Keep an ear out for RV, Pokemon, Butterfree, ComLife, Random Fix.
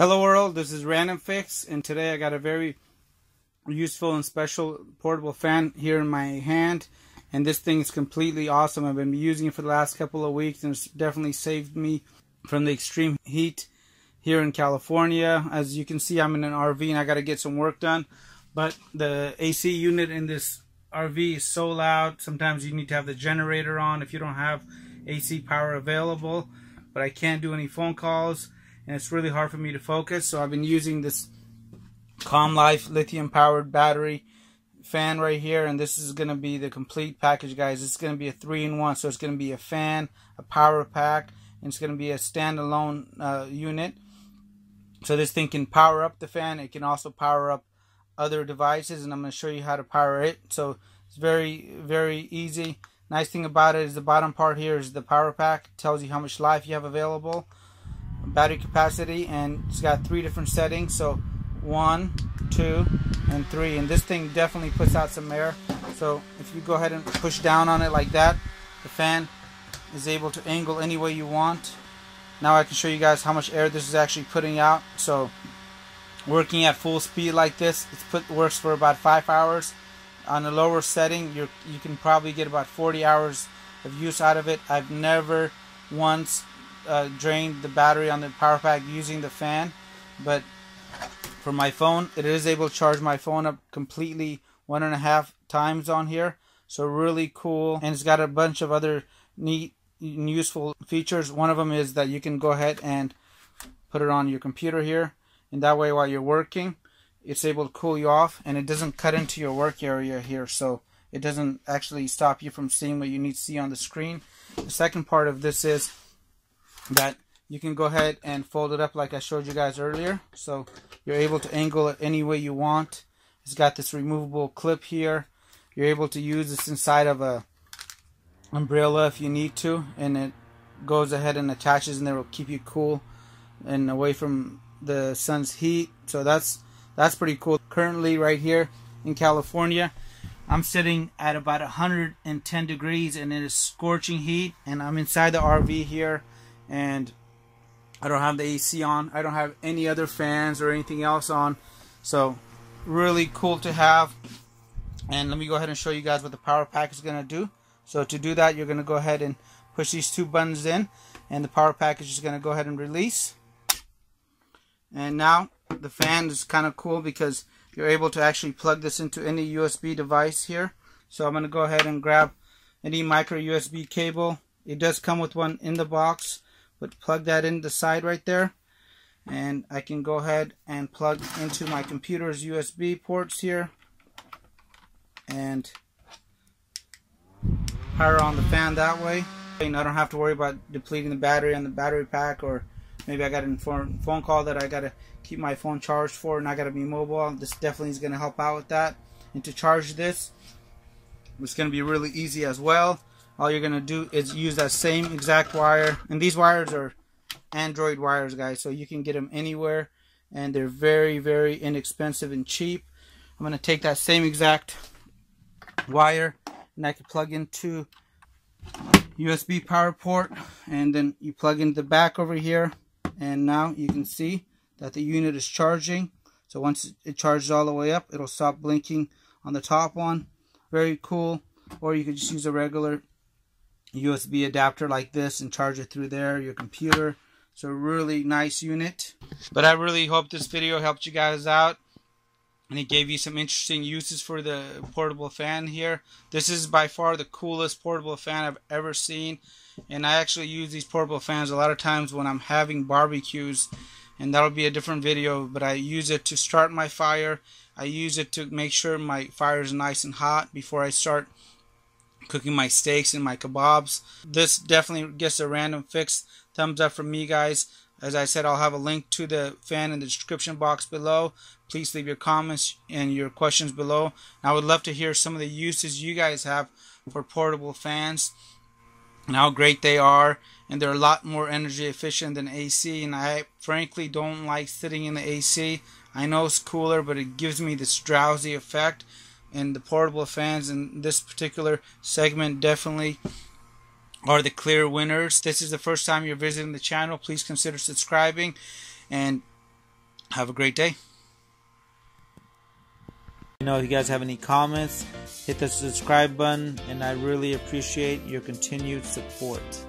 Hello world, this is Random Fix, and today I got a very useful and special portable fan here in my hand, and this thing is completely awesome. I've been using it for the last couple of weeks, and it's definitely saved me from the extreme heat here in California. As you can see, I'm in an RV and I got to get some work done, but the AC unit in this RV is so loud. Sometimes you need to have the generator on if you don't have AC power available, but I can't do any phone calls. And it's really hard for me to focus, so I've been using this ComLife lithium powered battery fan right here, and this is going to be the complete package, guys. It's going to be a 3-in-1, so it's going to be a fan, a power pack, and it's going to be a standalone unit. So this thing can power up the fan, it can also power up other devices, and I'm going to show you how to power it. So it's very, very easy. Nice thing about it is the bottom part here is the power pack. It tells you how much life you have available, battery capacity, and it's got 3 different settings, so 1, 2, and 3, and this thing definitely puts out some air. So if you go ahead and push down on it like that, the fan is able to angle any way you want. Now I can show you guys how much air this is actually putting out. So working at full speed like this, it works for about 5 hours. On a lower setting, you can probably get about 40 hours of use out of it. I've never once drained the battery on the power pack using the fan, but for my phone, it is able to charge my phone up completely 1.5 times on here. So really cool, and it's got a bunch of other neat and useful features. One of them is that you can go ahead and put it on your computer here, and that way while you're working, it's able to cool you off, and it doesn't cut into your work area here, so it doesn't actually stop you from seeing what you need to see on the screen. The second part of this is that you can go ahead and fold it up like I showed you guys earlier, so you're able to angle it any way you want. It's got this removable clip here. You're able to use this inside of a umbrella if you need to, and it goes ahead and attaches, and it will keep you cool and away from the sun's heat. So that's pretty cool. Currently right here in California, I'm sitting at about 110 degrees and it is scorching heat, and I'm inside the RV here, and I don't have the AC on, I don't have any other fans or anything else on, so really cool to have. And let me go ahead and show you guys what the power pack is going to do. So to do that, you're going to go ahead and push these 2 buttons in, and the power pack is just going to go ahead and release. And now the fan is kind of cool because you're able to actually plug this into any USB device here. So I'm going to go ahead and grab any micro USB cable. It does come with one in the box, but plug that in the side right there, and I can go ahead and plug into my computer's USB ports here and power on the fan that way. And I don't have to worry about depleting the battery on the battery pack, or maybe I got a phone call that I got to keep my phone charged for and I got to be mobile. This definitely is going to help out with that. And to charge this, it's going to be really easy as well. All you're going to do is use that same exact wire. And these wires are Android wires, guys, so you can get them anywhere. And they're very, very inexpensive and cheap. I'm going to take that same exact wire, and I can plug into USB power port. And then you plug in the back over here. And now you can see that the unit is charging. So once it charges all the way up, it'll stop blinking on the top one. Very cool. Or you can just use a regular USB adapter like this and charge it through there, your computer. So really nice unit. But I really hope this video helped you guys out, and it gave you some interesting uses for the portable fan here. This is by far the coolest portable fan I've ever seen, and I actually use these portable fans a lot of times when I'm having barbecues, and that'll be a different video, but I use it to start my fire. I use it to make sure my fire is nice and hot before I start cooking my steaks and my kebabs. This definitely gets a Random Fix thumbs up from me, guys. As I said, I'll have a link to the fan in the description box below. Please leave your comments and your questions below. And I would love to hear some of the uses you guys have for portable fans and how great they are. And they're a lot more energy efficient than AC, and I frankly don't like sitting in the AC. I know it's cooler, but it gives me this drowsy effect. And the portable fans in this particular segment definitely are the clear winners. This is the first time you're visiting the channel, please consider subscribing, and Have a great day. You know, if you guys have any comments, hit the subscribe button, and I really appreciate your continued support.